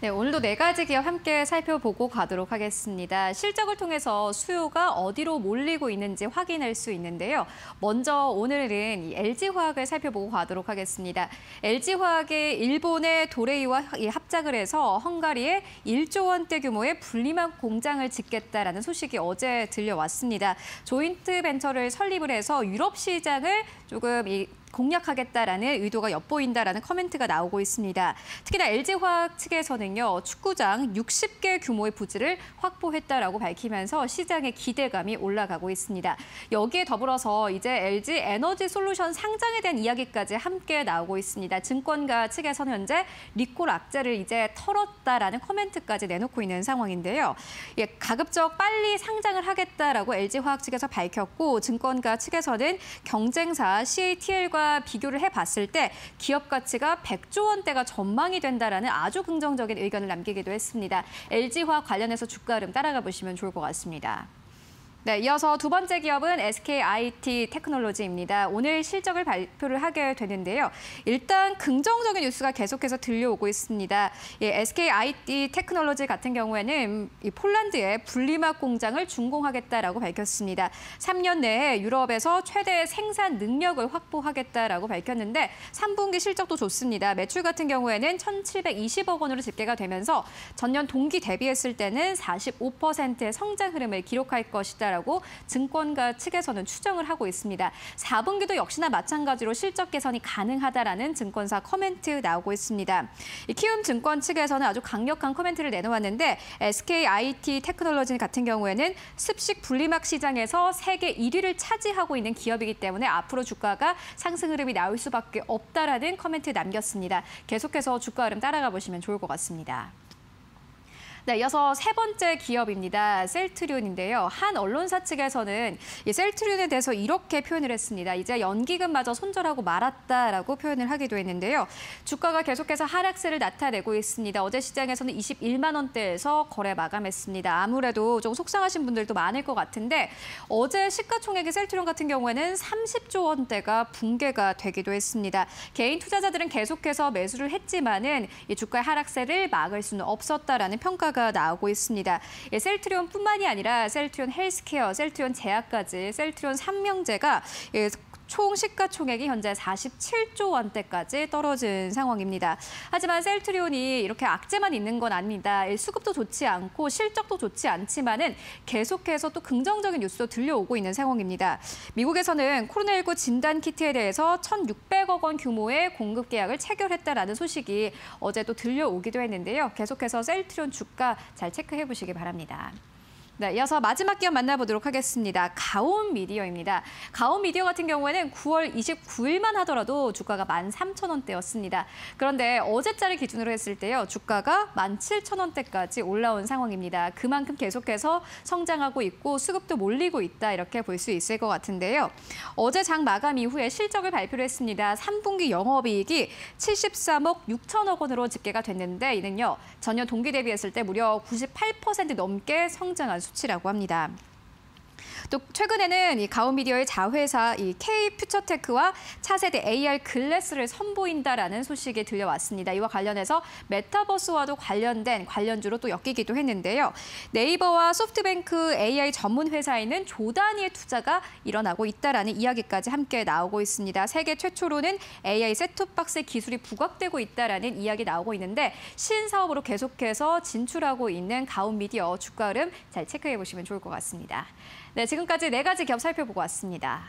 네, 오늘도 4가지 기업 함께 살펴보고 가도록 하겠습니다. 실적을 통해서 수요가 어디로 몰리고 있는지 확인할 수 있는데요. 먼저 오늘은 이 LG화학을 살펴보고 가도록 하겠습니다. LG화학이 일본의 도레이와 합작을 해서 헝가리에 1조 원대 규모의 분리막 공장을 짓겠다라는 소식이 어제 들려왔습니다. 조인트 벤처를 설립을 해서 유럽 시장을 조금 공략하겠다라는 의도가 엿보인다라는 커멘트가 나오고 있습니다. 특히나 LG화학 측에서는요, 축구장 60개 규모의 부지를 확보했다라고 밝히면서 시장의 기대감이 올라가고 있습니다. 여기에 더불어서 이제 LG 에너지 솔루션 상장에 대한 이야기까지 함께 나오고 있습니다. 증권가 측에서는 현재 리콜 악재를 이제 털었다라는 커멘트까지 내놓고 있는 상황인데요. 예, 가급적 빨리 상장을 하겠다라고 LG화학 측에서 밝혔고, 증권가 측에서는 경쟁사 CATL과 비교를 해봤을 때 기업 가치가 100조 원대가 전망이 된다라는 아주 긍정적인 의견을 남기기도 했습니다. LG화학 관련해서 주가 흐름 따라가 보시면 좋을 것 같습니다. 네, 이어서 두 번째 기업은 SK아이이테크놀로지입니다. 오늘 실적을 발표를 하게 되는데요. 일단 긍정적인 뉴스가 계속해서 들려오고 있습니다. 예, SK아이이테크놀로지 같은 경우에는 이 폴란드의 분리막 공장을 준공하겠다라고 밝혔습니다. 3년 내에 유럽에서 최대의 생산 능력을 확보하겠다라고 밝혔는데 3분기 실적도 좋습니다. 매출 같은 경우에는 1,720억 원으로 집계가 되면서 전년 동기 대비했을 때는 45%의 성장 흐름을 기록할 것이다. 라고 증권가 측에서는 추정을 하고 있습니다. 4분기도 역시나 마찬가지로 실적 개선이 가능하다라는 증권사 커멘트 나오고 있습니다. 키움증권 측에서는 아주 강력한 커멘트를 내놓았는데 SK아이이테크놀로지 같은 경우에는 습식 분리막 시장에서 세계 1위를 차지하고 있는 기업이기 때문에 앞으로 주가가 상승 흐름이 나올 수밖에 없다라는 커멘트 남겼습니다. 계속해서 주가 흐름 따라가 보시면 좋을 것 같습니다. 네, 이어서 세 번째 기업입니다. 셀트리온인데요. 한 언론사 측에서는 이 셀트리온에 대해서 이렇게 표현을 했습니다. 이제 연기금마저 손절하고 말았다라고 표현을 하기도 했는데요. 주가가 계속해서 하락세를 나타내고 있습니다. 어제 시장에서는 21만 원대에서 거래 마감했습니다. 아무래도 좀 속상하신 분들도 많을 것 같은데 어제 시가총액의 셀트리온 같은 경우에는 30조 원대가 붕괴가 되기도 했습니다. 개인 투자자들은 계속해서 매수를 했지만은 이 주가의 하락세를 막을 수는 없었다라는 평가가 나오고 있습니다. 예, 셀트리온뿐만이 아니라 셀트리온 헬스케어, 셀트리온 제약까지 셀트리온 삼명제가 총 시가총액이 현재 47조 원대까지 떨어진 상황입니다. 하지만 셀트리온이 이렇게 악재만 있는 건 아닙니다. 수급도 좋지 않고 실적도 좋지 않지만은 계속해서 또 긍정적인 뉴스도 들려오고 있는 상황입니다. 미국에서는 코로나19 진단 키트에 대해서 1,600억 원 규모의 공급 계약을 체결했다라는 소식이 어제 또 들려오기도 했는데요. 계속해서 셀트리온 주가 잘 체크해 보시기 바랍니다. 네, 이어서 마지막 기업 만나보도록 하겠습니다. 가온미디어입니다. 가온미디어 같은 경우에는 9월 29일만 하더라도 주가가 13,000원대였습니다. 그런데 어제자를 기준으로 했을 때요, 주가가 17,000원대까지 올라온 상황입니다. 그만큼 계속해서 성장하고 있고 수급도 몰리고 있다, 이렇게 볼 수 있을 것 같은데요. 어제 장 마감 이후에 실적을 발표를 했습니다. 3분기 영업이익이 73억 6천억 원으로 집계가 됐는데 이는요, 전년 동기 대비했을 때 무려 98% 넘게 성장한 수치라고 합니다. 또 최근에는 이 가온미디어의 자회사 이 K퓨처테크와 차세대 AR 글래스를 선보인다라는 소식이 들려왔습니다. 이와 관련해서 메타버스와도 관련된 관련주로 또 엮이기도 했는데요. 네이버와 소프트뱅크 AI 전문 회사에는 조 단위의 투자가 일어나고 있다라는 이야기까지 함께 나오고 있습니다. 세계 최초로는 AI 셋톱박스 기술이 부각되고 있다라는 이야기 나오고 있는데 신사업으로 계속해서 진출하고 있는 가온미디어 주가 흐름 잘 체크해 보시면 좋을 것 같습니다. 네, 지금까지 4가지 기업 살펴보고 왔습니다.